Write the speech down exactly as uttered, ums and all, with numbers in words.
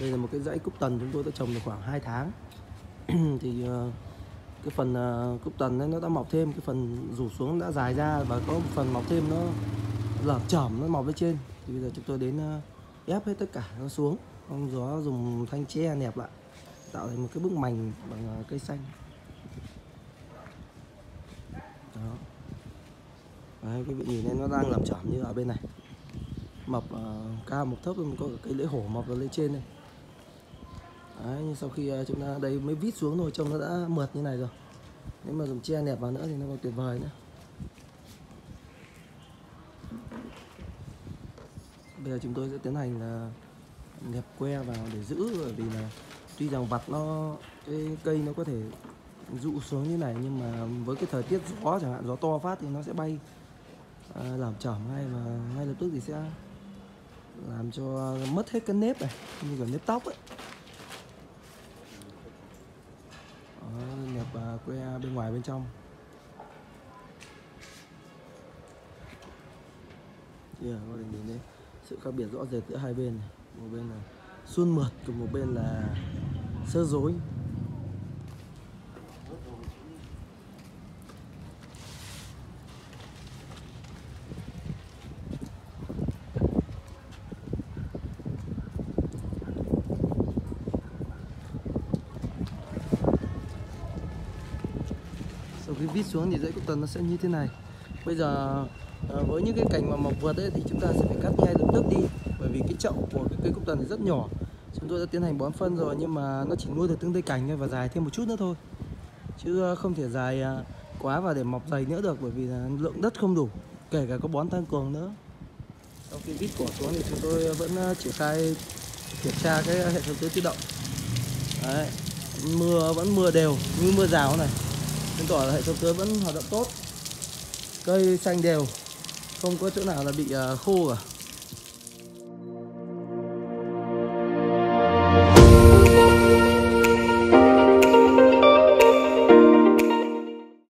Đây là một cái dãy cúc tần chúng tôi đã trồng được khoảng hai tháng. Thì cái phần cúc tần ấy, nó đã mọc thêm, cái phần rủ xuống đã dài ra và có một phần mọc thêm nó lởm chởm, nó mọc lên trên. Thì bây giờ chúng tôi đến ép hết tất cả nó xuống, ông gió dùng thanh tre nẹp lại, tạo thành một cái bức mành bằng cây xanh. Đó. Đấy, quý vị nhìn thấy nó đang lởm chởm như ở bên này, mập uh, cao mập thấp, có cái lưỡi hổ mọc vào lên trên này. Đấy, nhưng sau khi uh, chúng ta đây mới vít xuống rồi, trông nó đã mượt như này rồi. Nếu mà dùng tre nẹp vào nữa thì nó còn tuyệt vời nữa. Bây giờ chúng tôi sẽ tiến hành là uh, nẹp que vào để giữ, bởi vì là tuy rằng vặt nó cái cây nó có thể dụ xuống như này, nhưng mà với cái thời tiết gió chẳng hạn, gió to phát thì nó sẽ bay À, làm chởm ngay, và ngay lập tức thì sẽ làm cho mất hết cái nếp này, như kiểu nếp tóc ấy. Đó, nhập uh, que bên ngoài bên trong. Thì yeah, nhìn thấy sự khác biệt rõ rệt giữa hai bên này. Một bên là suôn mượt, còn một bên là sơ dối. Cái vít xuống thì dãy cúc tần nó sẽ như thế này. Bây giờ với những cái cành mà mọc vượt ấy thì chúng ta sẽ phải cắt ngay lập tức đi, bởi vì cái chậu của cái cây cúc tần thì rất nhỏ. Chúng tôi đã tiến hành bón phân rồi, nhưng mà nó chỉ nuôi được tương tây cành thôi và dài thêm một chút nữa thôi, chứ không thể dài quá và để mọc dày nữa được, bởi vì là lượng đất không đủ, kể cả có bón tăng cường nữa. Sau khi vít cỏ xuống thì chúng tôi vẫn triển khai kiểm tra cái hệ thống tưới tự động. Đấy, mưa vẫn mưa đều như mưa rào này, chứng tỏ là hệ thống tưới vẫn hoạt động tốt, cây xanh đều, không có chỗ nào là bị khô cả.